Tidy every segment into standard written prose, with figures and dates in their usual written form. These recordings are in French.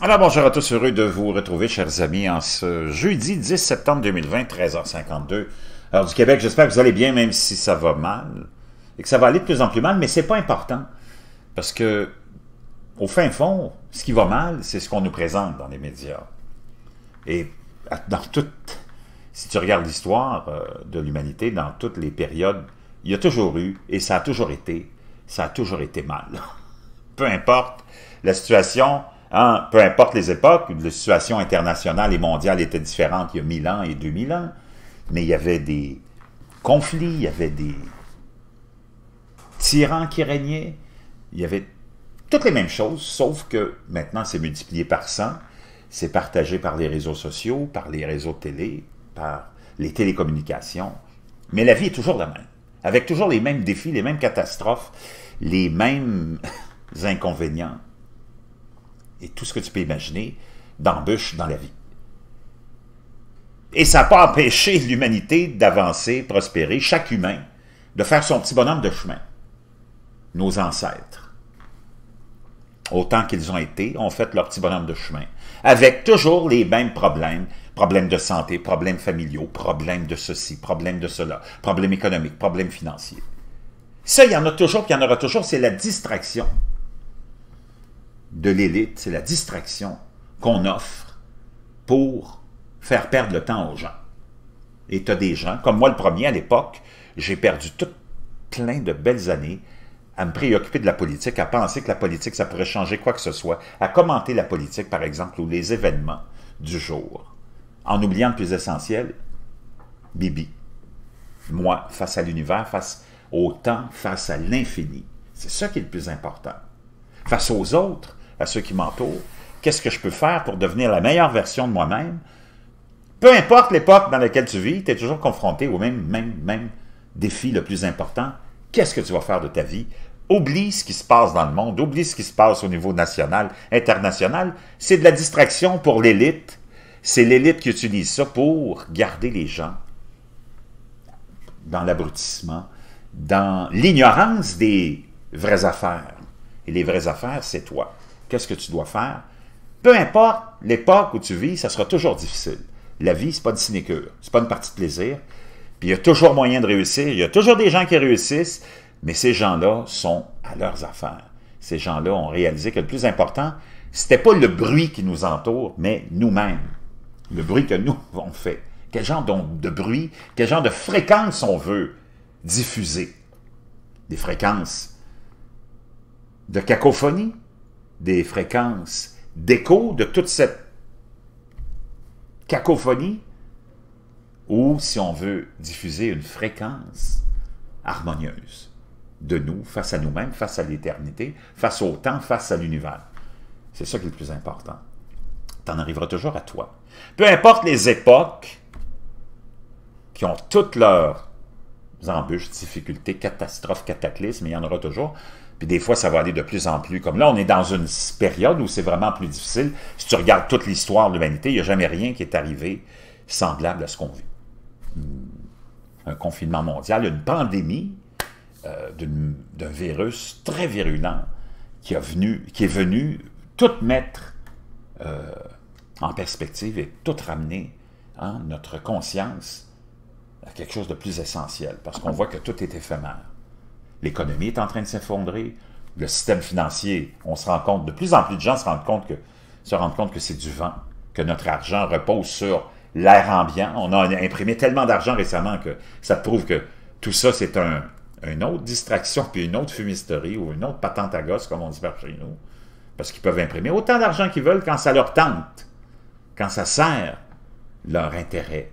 Alors bonjour à tous, heureux de vous retrouver chers amis en ce jeudi 10 septembre 2020, 13h52, heure du Québec. J'espère que vous allez bien même si ça va mal et que ça va aller de plus en plus mal, mais c'est pas important parce que au fin fond, ce qui va mal, c'est ce qu'on nous présente dans les médias. Et dans toute, si tu regardes l'histoire de l'humanité, dans toutes les périodes, il y a toujours eu et ça a toujours été mal. Peu importe la situation. Hein, peu importe les époques, la situation internationale et mondiale était différente il y a 1000 ans et 2000 ans, mais il y avait des conflits, il y avait des tyrans qui régnaient, il y avait toutes les mêmes choses, sauf que maintenant c'est multiplié par 100, c'est partagé par les réseaux sociaux, par les réseaux télé, par les télécommunications, mais la vie est toujours la même, avec toujours les mêmes défis, les mêmes catastrophes, les mêmes inconvénients. Et tout ce que tu peux imaginer d'embûches dans la vie. Et ça n'a pas empêché l'humanité d'avancer, prospérer, chaque humain, de faire son petit bonhomme de chemin. Nos ancêtres, autant qu'ils ont été, ont fait leur petit bonhomme de chemin, avec toujours les mêmes problèmes, problèmes de santé, problèmes familiaux, problèmes de ceci, problèmes de cela, problèmes économiques, problèmes financiers. Ça, il y en a toujours, puis il y en aura toujours, c'est la distraction. De l'élite, c'est la distraction qu'on offre pour faire perdre le temps aux gens. Et tu as des gens, comme moi le premier à l'époque, j'ai perdu tout plein de belles années à me préoccuper de la politique, à penser que la politique, ça pourrait changer quoi que ce soit, à commenter la politique, par exemple, ou les événements du jour, en oubliant le plus essentiel, Bibi. Moi, face à l'univers, face au temps, face à l'infini. C'est ça qui est le plus important. Face aux autres, à ceux qui m'entourent, qu'est-ce que je peux faire pour devenir la meilleure version de moi-même? Peu importe l'époque dans laquelle tu vis, tu es toujours confronté au même défi le plus important. Qu'est-ce que tu vas faire de ta vie? Oublie ce qui se passe dans le monde, oublie ce qui se passe au niveau national, international. C'est de la distraction pour l'élite. C'est l'élite qui utilise ça pour garder les gens dans l'abrutissement, dans l'ignorance des vraies affaires. Et les vraies affaires, c'est toi. Qu'est-ce que tu dois faire? Peu importe l'époque où tu vis, ça sera toujours difficile. La vie, ce n'est pas une sinécure, ce n'est pas une partie de plaisir. Puis il y a toujours moyen de réussir, il y a toujours des gens qui réussissent, mais ces gens-là sont à leurs affaires. Ces gens-là ont réalisé que le plus important, ce n'était pas le bruit qui nous entoure, mais nous-mêmes. Le bruit que nous, on fait. Quel genre de bruit, quel genre de fréquence on veut diffuser? Des fréquences de cacophonie, des fréquences d'écho, de toute cette cacophonie, ou si on veut diffuser une fréquence harmonieuse de nous, face à nous-mêmes, face à l'éternité, face au temps, face à l'univers. C'est ça qui est le plus important. T'en arriveras toujours à toi. Peu importe les époques qui ont toutes leurs embûches, difficultés, catastrophes, cataclysmes, il y en aura toujours. Puis des fois, ça va aller de plus en plus. Comme là, on est dans une période où c'est vraiment plus difficile. Si tu regardes toute l'histoire de l'humanité, il n'y a jamais rien qui est arrivé semblable à ce qu'on vit. Un confinement mondial, une pandémie d'un virus très virulent qui est venu tout mettre en perspective et tout ramener notre conscience à quelque chose de plus essentiel. Parce qu'on voit que tout est éphémère. L'économie est en train de s'effondrer, le système financier, on se rend compte, de plus en plus de gens se rendent compte que c'est du vent, que notre argent repose sur l'air ambiant. On a imprimé tellement d'argent récemment que ça prouve que tout ça, c'est une autre distraction, puis une autre fumisterie ou une autre patente à gosse, comme on dit par chez nous, parce qu'ils peuvent imprimer autant d'argent qu'ils veulent quand ça leur tente, quand ça sert leur intérêt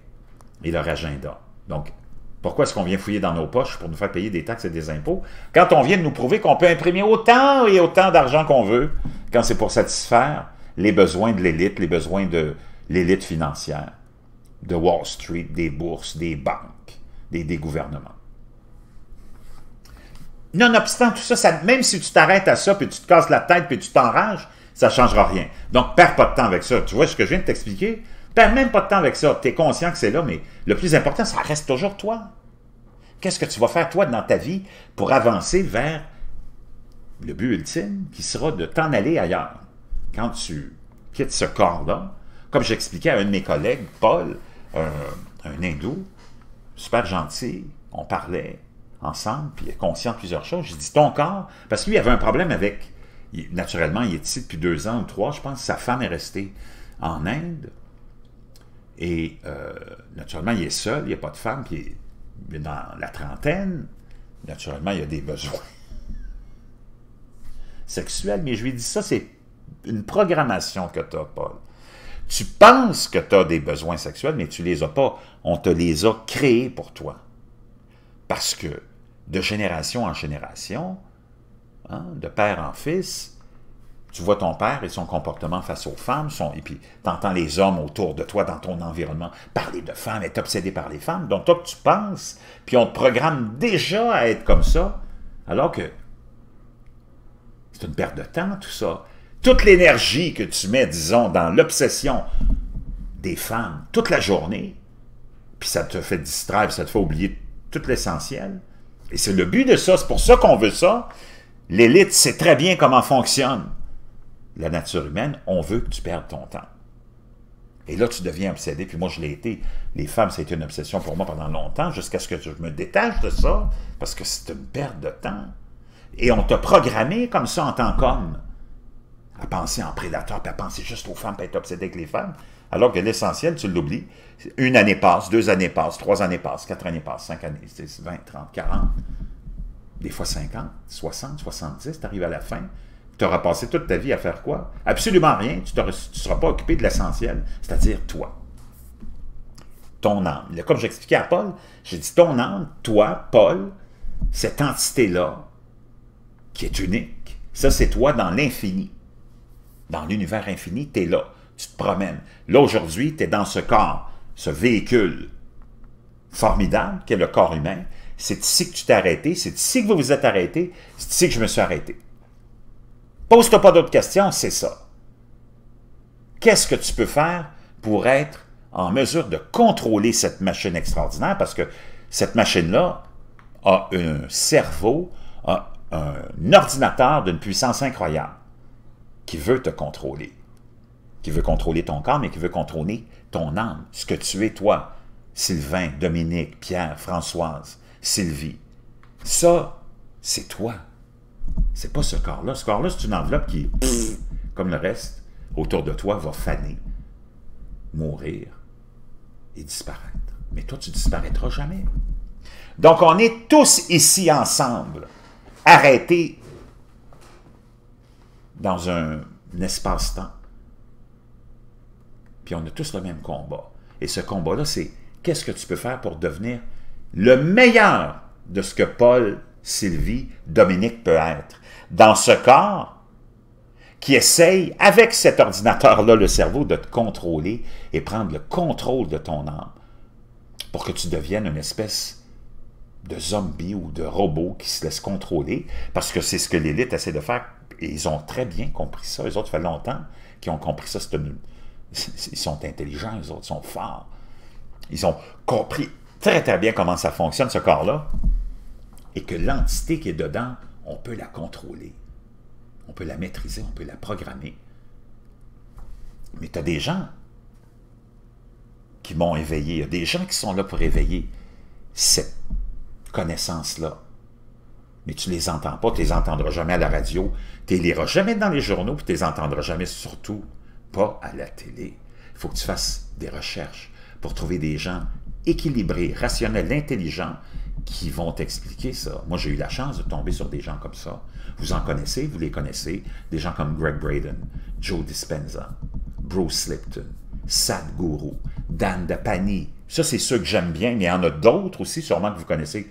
et leur agenda. Donc, pourquoi est-ce qu'on vient fouiller dans nos poches pour nous faire payer des taxes et des impôts quand on vient de nous prouver qu'on peut imprimer autant et autant d'argent qu'on veut quand c'est pour satisfaire les besoins de l'élite, les besoins de l'élite financière, de Wall Street, des bourses, des banques, des gouvernements. Nonobstant tout ça, même si tu t'arrêtes à ça, puis tu te casses la tête, puis tu t'enrages, ça ne changera rien. Donc, perds pas de temps avec ça. Tu vois ce que je viens de t'expliquer? Perds même pas de temps avec ça. Tu es conscient que c'est là, mais le plus important, ça reste toujours toi. Qu'est-ce que tu vas faire, toi, dans ta vie pour avancer vers le but ultime qui sera de t'en aller ailleurs? Quand tu quitte ce corps-là. Comme j'expliquais à un de mes collègues, Paul, un hindou, super gentil, on parlait ensemble, puis il est conscient de plusieurs choses. J'ai dit, ton corps, parce qu'il avait un problème avec, naturellement, il est ici depuis 2 ans ou 3, je pense, sa femme est restée en Inde, et naturellement, il est seul, il n'y a pas de femme, puis il est dans la trentaine, naturellement, il a des besoins sexuels, mais je lui ai dit, ça, c'est une programmation que tu as, Paul. Tu penses que tu as des besoins sexuels, mais tu ne les as pas. On te les a créés pour toi. Parce que de génération en génération, hein, de père en fils, tu vois ton père et son comportement face aux femmes, et puis tu entends les hommes autour de toi dans ton environnement parler de femmes, être obsédé par les femmes. Donc toi, tu penses, puis on te programme déjà à être comme ça, alors que c'est une perte de temps, tout ça. Toute l'énergie que tu mets, disons, dans l'obsession des femmes toute la journée, puis ça te fait distraire, ça te fait oublier tout l'essentiel. Et c'est le but de ça, c'est pour ça qu'on veut ça. L'élite sait très bien comment fonctionne la nature humaine. On veut que tu perdes ton temps. Et là, tu deviens obsédé, puis moi, je l'ai été. Les femmes, ça a été une obsession pour moi pendant longtemps, jusqu'à ce que je me détache de ça, parce que c'est une perte de temps. Et on t'a programmé comme ça en tant qu'homme, à penser en prédateur, puis à penser juste aux femmes, puis à être obsédé avec les femmes, alors que l'essentiel, tu l'oublies. 1 année passe, 2 années passent, 3 années passent, 4 années passent, 5 années, 10, 20, 30, 40, des fois 50, 60, 70, tu arrives à la fin, tu auras passé toute ta vie à faire quoi? Absolument rien, tu ne seras pas occupé de l'essentiel, c'est-à-dire toi, ton âme. Là, comme j'expliquais à Paul, j'ai dit ton âme, toi, Paul, cette entité-là, qui est unique, ça c'est toi dans l'infini. Dans l'univers infini, tu es là, tu te promènes. Là, aujourd'hui, tu es dans ce corps, ce véhicule formidable qu'est le corps humain. C'est ici que tu t'es arrêté, c'est ici que vous vous êtes arrêté, c'est ici que je me suis arrêté. Pose-toi pas d'autres questions, c'est ça. Qu'est-ce que tu peux faire pour être en mesure de contrôler cette machine extraordinaire? Parce que cette machine-là a un cerveau, a un ordinateur d'une puissance incroyable, qui veut te contrôler, qui veut contrôler ton corps, mais qui veut contrôler ton âme, ce que tu es toi, Sylvain, Dominique, Pierre, Françoise, Sylvie. Ça, c'est toi. C'est pas ce corps-là. Ce corps-là, c'est une enveloppe qui, pff, comme le reste, autour de toi, va faner, mourir et disparaître. Mais toi, tu disparaîtras jamais. Donc, on est tous ici ensemble, arrêtés, dans un espace-temps. Puis on a tous le même combat. Et ce combat-là, c'est qu'est-ce que tu peux faire pour devenir le meilleur de ce que Paul, Sylvie, Dominique peut être. Dans ce corps qui essaye, avec cet ordinateur-là, le cerveau, de te contrôler et prendre le contrôle de ton âme pour que tu deviennes une espèce de zombie ou de robot qui se laisse contrôler, parce que c'est ce que l'élite essaie de faire. Et ils ont très bien compris ça. Les autres, ça fait longtemps qu'ils ont compris ça. Ils sont intelligents, les autres, ils sont forts. Ils ont compris très, très bien comment ça fonctionne, ce corps-là, et que l'entité qui est dedans, on peut la contrôler. On peut la maîtriser, on peut la programmer. Mais tu as des gens qui m'ont éveillé. Il y a des gens qui sont là pour éveiller cette connaissance-là. Mais tu ne les entends pas, tu ne les entendras jamais à la radio, tu ne les liras jamais dans les journaux, puis tu ne les entendras jamais, surtout pas à la télé. Il faut que tu fasses des recherches pour trouver des gens équilibrés, rationnels, intelligents, qui vont t'expliquer ça. Moi, j'ai eu la chance de tomber sur des gens comme ça. Vous en connaissez, vous les connaissez, des gens comme Gregg Braden, Joe Dispenza, Bruce Lipton, Sadhguru, Dan Dapani. Ça, c'est ceux que j'aime bien, mais il y en a d'autres aussi, sûrement que vous connaissez,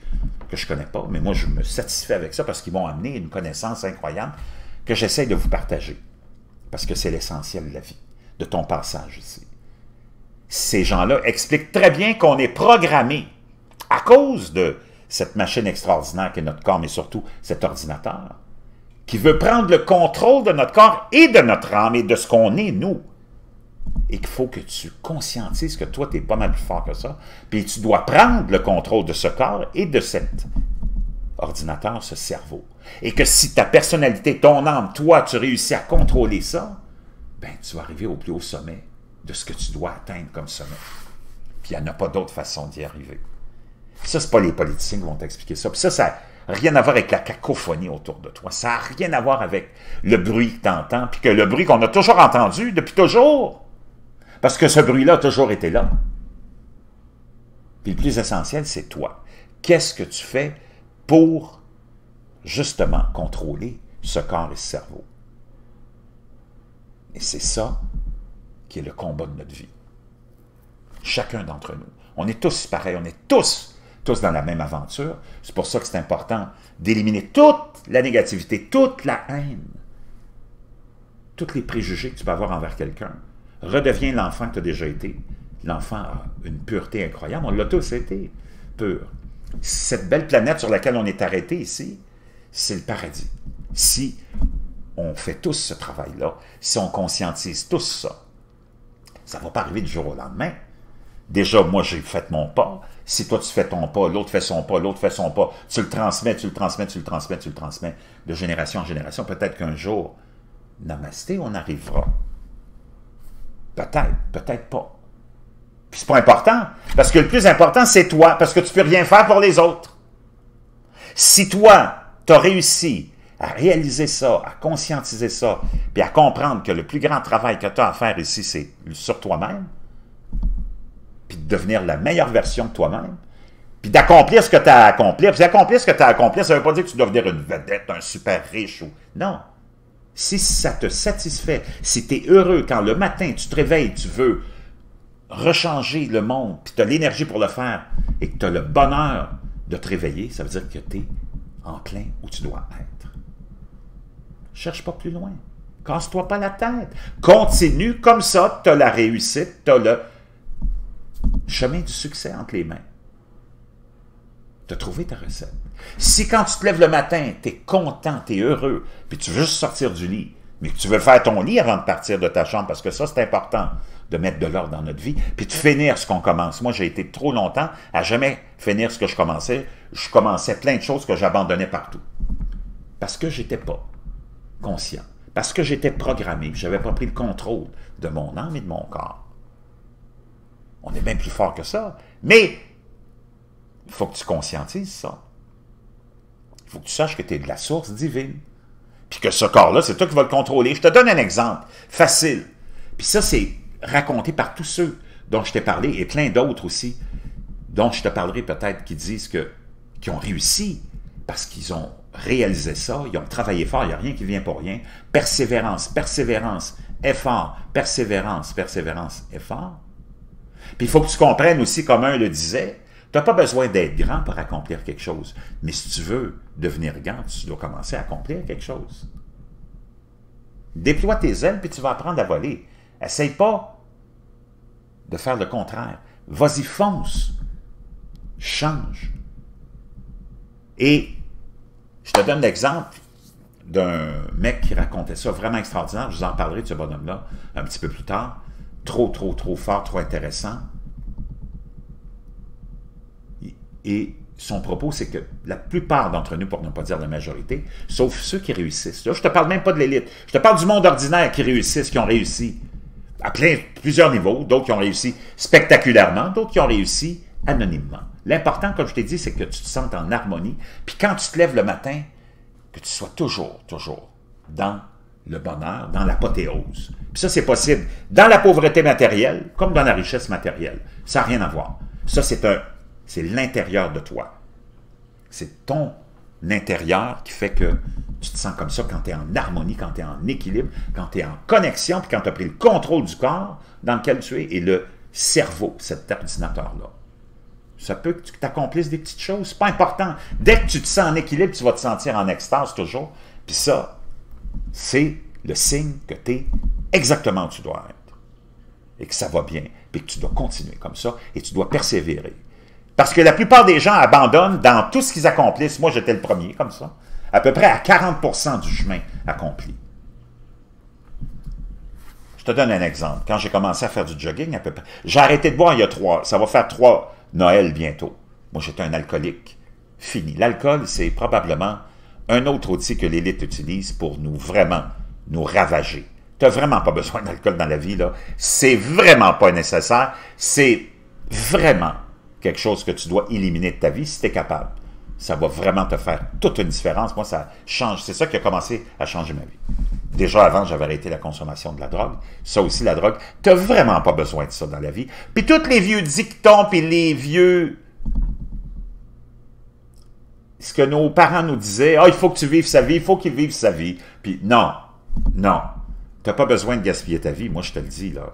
que je ne connais pas, mais moi, je me satisfais avec ça parce qu'ils m'ont amené une connaissance incroyable que j'essaie de vous partager. Parce que c'est l'essentiel de la vie, de ton passage ici. Ces gens-là expliquent très bien qu'on est programmé à cause de cette machine extraordinaire qu'est notre corps, mais surtout cet ordinateur, qui veut prendre le contrôle de notre corps et de notre âme et de ce qu'on est, nous. Et qu'il faut que tu conscientises que toi, tu es pas mal plus fort que ça, puis tu dois prendre le contrôle de ce corps et de cet ordinateur, ce cerveau. Et que si ta personnalité, ton âme, toi, tu réussis à contrôler ça, ben, tu vas arriver au plus haut sommet de ce que tu dois atteindre comme sommet. Puis il n'y en a pas d'autre façon d'y arriver. Ça, c'est pas les politiciens qui vont t'expliquer ça. Puis ça, ça n'a rien à voir avec la cacophonie autour de toi. Ça n'a rien à voir avec le bruit que tu entends, puis que le bruit qu'on a toujours entendu depuis toujours. Parce que ce bruit-là a toujours été là. Puis le plus essentiel, c'est toi. Qu'est-ce que tu fais pour, justement, contrôler ce corps et ce cerveau? Et c'est ça qui est le combat de notre vie. Chacun d'entre nous. On est tous pareils, on est tous dans la même aventure. C'est pour ça que c'est important d'éliminer toute la négativité, toute la haine, tous les préjugés que tu peux avoir envers quelqu'un. Redeviens l'enfant que tu as déjà été. L'enfant a une pureté incroyable. On l'a tous été, pur. Cette belle planète sur laquelle on est arrêté ici, c'est le paradis. Si on fait tous ce travail-là, si on conscientise tous ça, ça ne va pas arriver du jour au lendemain. Déjà, moi, j'ai fait mon pas. Si toi, tu fais ton pas, l'autre fait son pas, l'autre fait son pas, tu le transmets, tu le transmets, tu le transmets, tu le transmets, de génération en génération. Peut-être qu'un jour, namasté, on arrivera. Peut-être, peut-être pas. Puis c'est pas important, parce que le plus important, c'est toi, parce que tu peux rien faire pour les autres. Si toi, tu as réussi à réaliser ça, à conscientiser ça, puis à comprendre que le plus grand travail que tu as à faire ici, c'est sur toi-même, puis de devenir la meilleure version de toi-même, puis d'accomplir ce que tu as à accomplir, puis accomplir ce que tu as à accomplir, ça ne veut pas dire que tu dois devenir une vedette, un super riche, ou... non. Si ça te satisfait, si tu es heureux quand le matin tu te réveilles, tu veux rechanger le monde, puis tu as l'énergie pour le faire, et que tu as le bonheur de te réveiller, ça veut dire que tu es enclin où tu dois être. Cherche pas plus loin. Casse-toi pas la tête. Continue comme ça, tu as la réussite, tu as le chemin du succès entre les mains. Tu as trouvé ta recette. Si quand tu te lèves le matin, tu es content, tu es heureux, puis tu veux juste sortir du lit, mais que tu veux faire ton lit avant de partir de ta chambre, parce que ça, c'est important de mettre de l'ordre dans notre vie, puis de finir ce qu'on commence. Moi, j'ai été trop longtemps à jamais finir ce que je commençais. Je commençais plein de choses que j'abandonnais partout. Parce que je n'étais pas conscient. Parce que j'étais programmé. Je n'avais pas pris le contrôle de mon âme et de mon corps. On est bien plus fort que ça. Mais il faut que tu conscientises ça. Il faut que tu saches que tu es de la source divine. Puis que ce corps-là, c'est toi qui vas le contrôler. Je te donne un exemple facile. Puis ça, c'est raconté par tous ceux dont je t'ai parlé et plein d'autres aussi, dont je te parlerai peut-être, qui disent que, qui ont réussi parce qu'ils ont réalisé ça, ils ont travaillé fort, il n'y a rien qui vient pour rien. Persévérance, persévérance, effort, persévérance, persévérance, effort. Puis il faut que tu comprennes aussi, comme un le disait, tu n'as pas besoin d'être grand pour accomplir quelque chose. Mais si tu veux devenir grand, tu dois commencer à accomplir quelque chose. Déploie tes ailes, puis tu vas apprendre à voler. Essaye pas de faire le contraire. Vas-y, fonce. Change. Et je te donne l'exemple d'un mec qui racontait ça, vraiment extraordinaire. Je vous en parlerai de ce bonhomme-là un petit peu plus tard. Trop fort, trop intéressant. Et son propos, c'est que la plupart d'entre nous, pour ne pas dire la majorité, sauf ceux qui réussissent. Là, je ne te parle même pas de l'élite. Je te parle du monde ordinaire qui réussissent, qui ont réussi à plusieurs niveaux. D'autres qui ont réussi spectaculairement, d'autres qui ont réussi anonymement. L'important, comme je t'ai dit, c'est que tu te sentes en harmonie. Puis quand tu te lèves le matin, que tu sois toujours dans le bonheur, dans l'apothéose. Puis ça, c'est possible dans la pauvreté matérielle comme dans la richesse matérielle. Ça n'a rien à voir. Ça, c'est l'intérieur de toi. C'est ton intérieur qui fait que tu te sens comme ça quand tu es en harmonie, quand tu es en équilibre, quand tu es en connexion, puis quand tu as pris le contrôle du corps dans lequel tu es et le cerveau, cet ordinateur-là. Ça peut que tu t'accomplisses des petites choses, c'est pas important. Dès que tu te sens en équilibre, tu vas te sentir en extase toujours. Puis ça, c'est le signe que tu es exactement où tu dois être. Et que ça va bien, puis que tu dois continuer comme ça, et tu dois persévérer. Parce que la plupart des gens abandonnent dans tout ce qu'ils accomplissent. Moi, j'étais le premier, comme ça. À peu près à 40% du chemin accompli. Je te donne un exemple. Quand j'ai commencé à faire du jogging, à peu près, j'ai arrêté de boire il y a 3. Ça va faire 3 Noël bientôt. Moi, j'étais un alcoolique. Fini. L'alcool, c'est probablement un autre outil que l'élite utilise pour nous vraiment nous ravager. Tu n'as vraiment pas besoin d'alcool dans la vie, là. C'est vraiment pas nécessaire. C'est vraiment quelque chose que tu dois éliminer de ta vie si tu es capable. Ça va vraiment te faire toute une différence. Moi, ça change. C'est ça qui a commencé à changer ma vie. Déjà avant, j'avais arrêté la consommation de la drogue. Ça aussi, la drogue, tu n'as vraiment pas besoin de ça dans la vie. Puis tous les vieux dictons, puis les vieux... Ce que nos parents nous disaient, « Ah, il faut que tu vives sa vie, il faut qu'il vive sa vie. » Puis non, non, tu n'as pas besoin de gaspiller ta vie, moi je te le dis, là.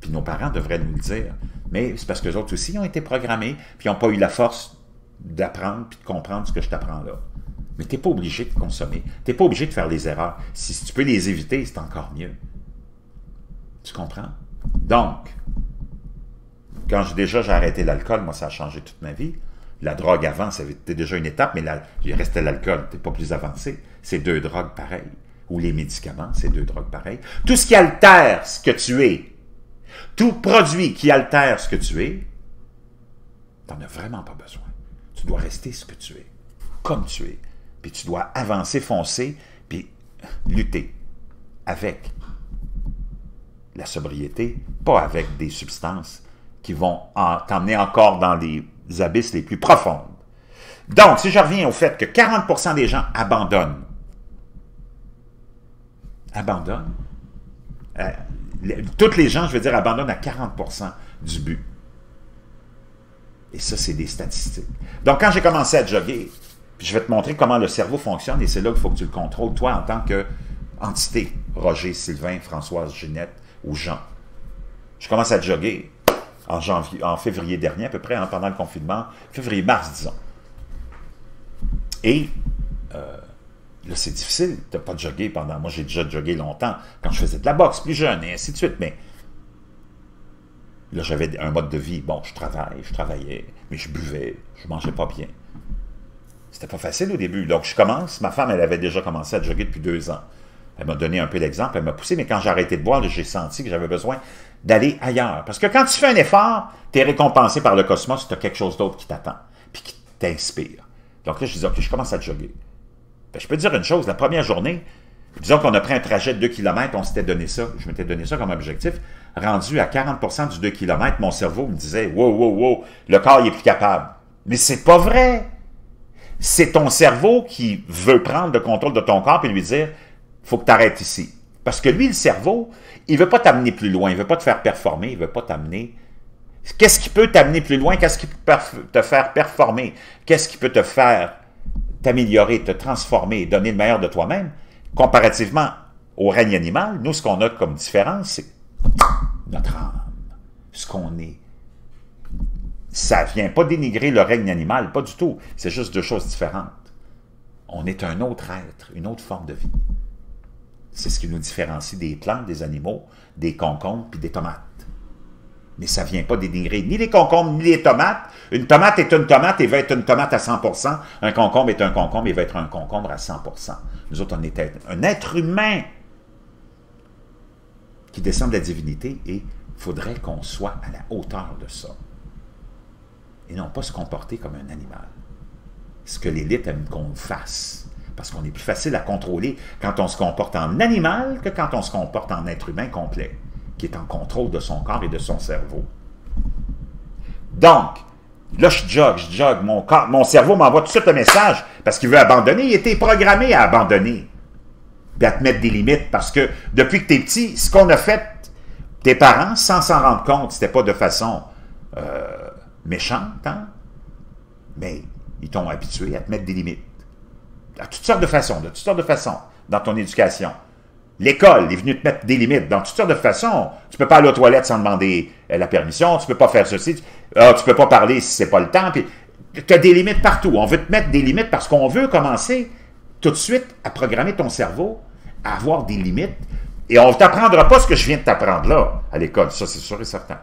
Puis nos parents devraient nous le dire. Mais c'est parce qu'eux autres aussi ont été programmés, puis ils n'ont pas eu la force d'apprendre puis de comprendre ce que je t'apprends là. Mais tu n'es pas obligé de consommer. Tu n'es pas obligé de faire les erreurs. Si tu peux les éviter, c'est encore mieux. Tu comprends? Donc, quand j'ai arrêté l'alcool, moi, ça a changé toute ma vie. La drogue avant, c'était déjà une étape, mais il restait l'alcool, tu n'es pas plus avancé. C'est deux drogues pareilles. Ou les médicaments, c'est deux drogues pareilles. Tout ce qui altère ce que tu es, tout produit qui altère ce que tu es, tu n'en as vraiment pas besoin. Tu dois rester ce que tu es, comme tu es. Puis tu dois avancer, foncer, puis lutter avec la sobriété, pas avec des substances qui vont t'emmener encore dans les abysses les plus profondes. Donc, si je reviens au fait que 40% des gens abandonnent, toutes les gens, je veux dire, abandonnent à 40% du but. Et ça, c'est des statistiques. Donc, quand j'ai commencé à jogger, puis je vais te montrer comment le cerveau fonctionne, et c'est là qu'il faut que tu le contrôles, toi, en tant qu'entité, Roger, Sylvain, Françoise, Ginette ou Jean. Je commence à jogger en février dernier, à peu près, hein, pendant le confinement, février-mars, disons. Et là, c'est difficile de ne pas jogger pendant... Moi, j'ai déjà jogué longtemps, quand je faisais de la boxe, plus jeune, et ainsi de suite, mais... Là, j'avais un mode de vie, bon, je travaillais, mais je buvais, je mangeais pas bien. C'était pas facile au début, donc je commence. Ma femme, elle avait déjà commencé à jogger depuis 2 ans. Elle m'a donné un peu l'exemple, elle m'a poussé, mais quand j'ai arrêté de boire, j'ai senti que j'avais besoin d'aller ailleurs. Parce que quand tu fais un effort, tu es récompensé par le cosmos, tu as quelque chose d'autre qui t'attend, puis qui t'inspire. Donc là, je disais, OK, je commence à jogger. Ben, je peux te dire une chose, la première journée, disons qu'on a pris un trajet de 2 km, on s'était donné ça, je m'étais donné ça comme objectif, rendu à 40% du 2 km, mon cerveau me disait, wow, wow, wow, le corps n'est plus capable. Mais c'est pas vrai! C'est ton cerveau qui veut prendre le contrôle de ton corps et lui dire, faut que tu arrêtes ici. Parce que lui, le cerveau, il ne veut pas t'amener plus loin, il ne veut pas te faire performer, il ne veut pas t'amener... Qu'est-ce qui peut t'amener plus loin? Qu'est-ce qui peut te faire performer? Qu'est-ce qui peut te faire t'améliorer, te transformer, donner le meilleur de toi-même? Comparativement au règne animal, nous, ce qu'on a comme différence, c'est notre âme, ce qu'on est. Ça ne vient pas dénigrer le règne animal, pas du tout. C'est juste deux choses différentes. On est un autre être, une autre forme de vie. C'est ce qui nous différencie des plantes, des animaux, des concombres puis des tomates. Mais ça ne vient pas dénigrer ni les concombres ni les tomates. Une tomate est une tomate et va être une tomate à 100%. Un concombre est un concombre et va être un concombre à 100%. Nous autres, on est un être humain qui descend de la divinité et il faudrait qu'on soit à la hauteur de ça. Et non pas se comporter comme un animal. Ce que l'élite aime qu'on fasse. Parce qu'on est plus facile à contrôler quand on se comporte en animal que quand on se comporte en être humain complet, qui est en contrôle de son corps et de son cerveau. Donc, là, je jogue, mon cerveau m'envoie tout de suite un message parce qu'il veut abandonner. Il était programmé à abandonner, puis à te mettre des limites parce que depuis que tu es petit, ce qu'on a fait, tes parents, sans s'en rendre compte, c'était pas de façon méchante, hein? Mais ils t'ont habitué à te mettre des limites. De toutes sortes de façons, dans ton éducation. L'école est venue te mettre des limites dans toutes sortes de façons. Tu ne peux pas aller aux toilettes sans demander la permission, tu ne peux pas faire ceci, tu ne peux pas parler si ce n'est pas le temps. Tu as des limites partout. On veut te mettre des limites parce qu'on veut commencer tout de suite à programmer ton cerveau, à avoir des limites. Et on ne t'apprendra pas ce que je viens de t'apprendre là, à l'école. Ça, c'est sûr et certain.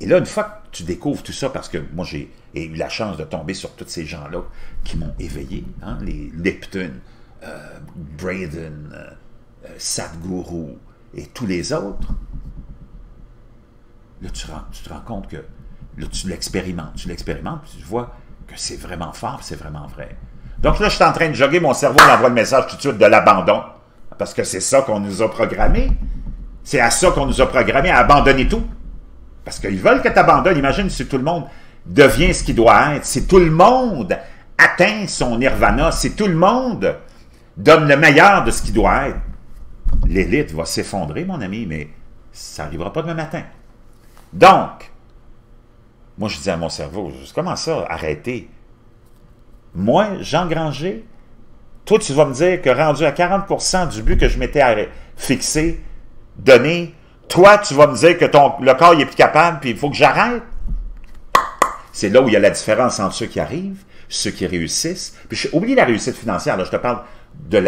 Et là, une fois que tu découvres tout ça, parce que moi, j'ai eu la chance de tomber sur tous ces gens-là qui m'ont éveillé, hein, les Lipton, Braden, Sadhguru et tous les autres, là, tu te rends compte que là, tu l'expérimentes, puis tu vois que c'est vraiment fort, c'est vraiment vrai. Donc là, je suis en train de jogger, mon cerveau m'envoie le message tout de suite de l'abandon. Parce que c'est ça qu'on nous a programmé. C'est à ça qu'on nous a programmé, à abandonner tout. Parce qu'ils veulent que tu abandonnes. Imagine si tout le monde devient ce qu'il doit être, si tout le monde atteint son nirvana, si tout le monde donne le meilleur de ce qu'il doit être. L'élite va s'effondrer, mon ami, mais ça n'arrivera pas demain matin. Donc, moi je dis à mon cerveau, comment ça, arrêtez? Moi, Jean Granger, toi tu vas me dire que rendu à 40% du but que je m'étais fixé, donné, toi tu vas me dire que le corps n'est plus capable puis il faut que j'arrête? C'est là où il y a la différence entre ceux qui arrivent, ceux qui réussissent. Puis oublie la réussite financière, là, je te parle de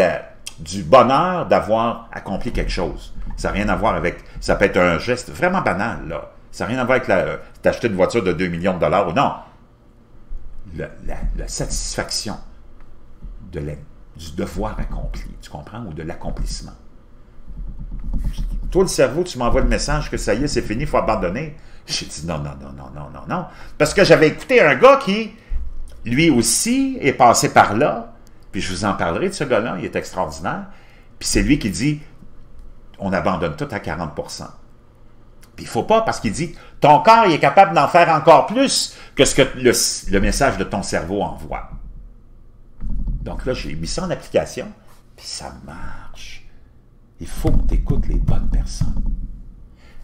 du bonheur d'avoir accompli quelque chose. Ça n'a rien à voir avec... Ça peut être un geste vraiment banal, là. Ça n'a rien à voir avec t'acheter une voiture de 2 millions de dollars. Non. La satisfaction de du devoir accompli, tu comprends? Ou de l'accomplissement. Toi, le cerveau, tu m'envoies le message que ça y est, c'est fini, il faut abandonner. J'ai dit non, non, non, non, non, non, non. Parce que j'avais écouté un gars qui, lui aussi, est passé par là. Puis je vous en parlerai de ce gars-là, il est extraordinaire. Puis c'est lui qui dit, on abandonne tout à 40%. Puis il ne faut pas, parce qu'il dit, ton corps il est capable d'en faire encore plus que ce que le message de ton cerveau envoie. Donc là, j'ai mis ça en application, puis ça marche. Il faut que tu écoutes les bonnes personnes.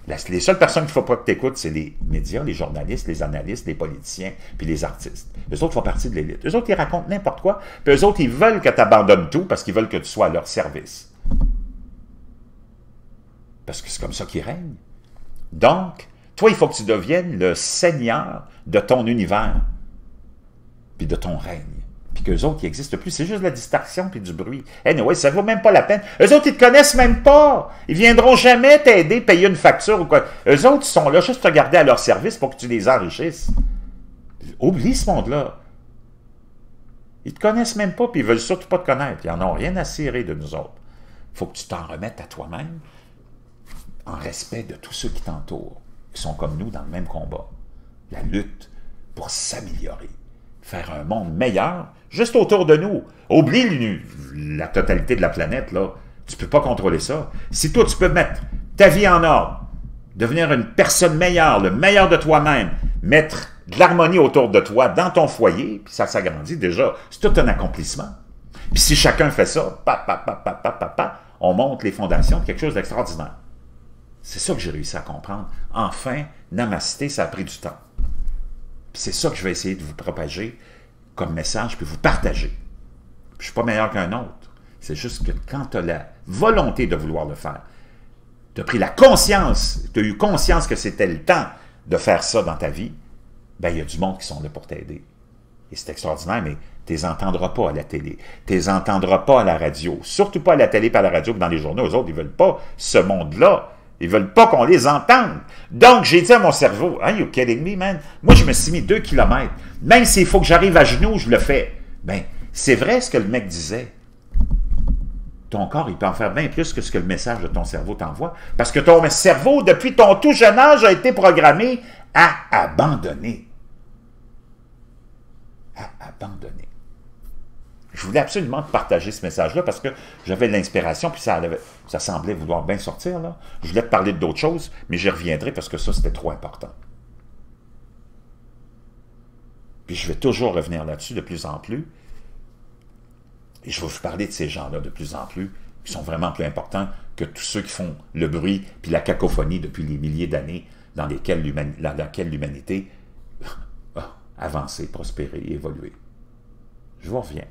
Les seules personnes qu'il ne faut pas que tu écoutes, c'est les médias, les journalistes, les analystes, les politiciens, puis les artistes. Eux autres font partie de l'élite. Eux autres, ils racontent n'importe quoi, puis eux autres, ils veulent que tu abandonnes tout parce qu'ils veulent que tu sois à leur service. Parce que c'est comme ça qu'ils règnent. Donc, toi, il faut que tu deviennes le seigneur de ton univers, puis de ton règne. Puis qu'eux autres, ils n'existent plus. C'est juste de la distraction puis du bruit. Anyway, ça ne vaut même pas la peine. Eux autres, ils ne te connaissent même pas. Ils ne viendront jamais t'aider, payer une facture ou quoi. Eux autres, ils sont là juste pour te garder à leur service pour que tu les enrichisses. Oublie ce monde-là. Ils ne te connaissent même pas puis ils ne veulent surtout pas te connaître. Ils n'en ont rien à cirer de nous autres. Il faut que tu t'en remettes à toi-même en respect de tous ceux qui t'entourent, qui sont comme nous dans le même combat. La lutte pour s'améliorer. Faire un monde meilleur, juste autour de nous. Oublie la totalité de la planète, là. Tu ne peux pas contrôler ça. Si toi, tu peux mettre ta vie en ordre, devenir une personne meilleure, le meilleur de toi-même, mettre de l'harmonie autour de toi, dans ton foyer, puis ça s'agrandit déjà, c'est tout un accomplissement. Puis si chacun fait ça, on monte les fondations de quelque chose d'extraordinaire. C'est ça que j'ai réussi à comprendre. Enfin, namasté, ça a pris du temps. C'est ça que je vais essayer de vous propager comme message, puis vous partager. Puis je ne suis pas meilleur qu'un autre. C'est juste que quand tu as la volonté de vouloir le faire, tu as pris la conscience, tu as eu conscience que c'était le temps de faire ça dans ta vie, bien, il y a du monde qui sont là pour t'aider. Et c'est extraordinaire, mais tu ne les entendras pas à la télé, tu ne les entendras pas à la radio, surtout pas à la télé, pas à la radio, puis dans les journaux, eux autres, ils ne veulent pas ce monde-là. Ils ne veulent pas qu'on les entende. Donc, j'ai dit à mon cerveau, « Are you kidding me, man? » Moi, je me suis mis 2 kilomètres. Même s'il faut que j'arrive à genoux, je le fais. Bien, c'est vrai ce que le mec disait. Ton corps, il peut en faire bien plus que ce que le message de ton cerveau t'envoie. Parce que ton cerveau, depuis ton tout jeune âge, a été programmé à abandonner. À abandonner. Je voulais absolument partager ce message-là parce que j'avais de l'inspiration, puis ça semblait vouloir bien sortir, là. Je voulais te parler d'autres choses, mais j'y reviendrai parce que ça, c'était trop important. Puis je vais toujours revenir là-dessus de plus en plus. Et je vais vous parler de ces gens-là de plus en plus, qui sont vraiment plus importants que tous ceux qui font le bruit puis la cacophonie depuis les milliers d'années dans lesquelles l'humanité a avancé, prospéré, évolué. Je vous reviens.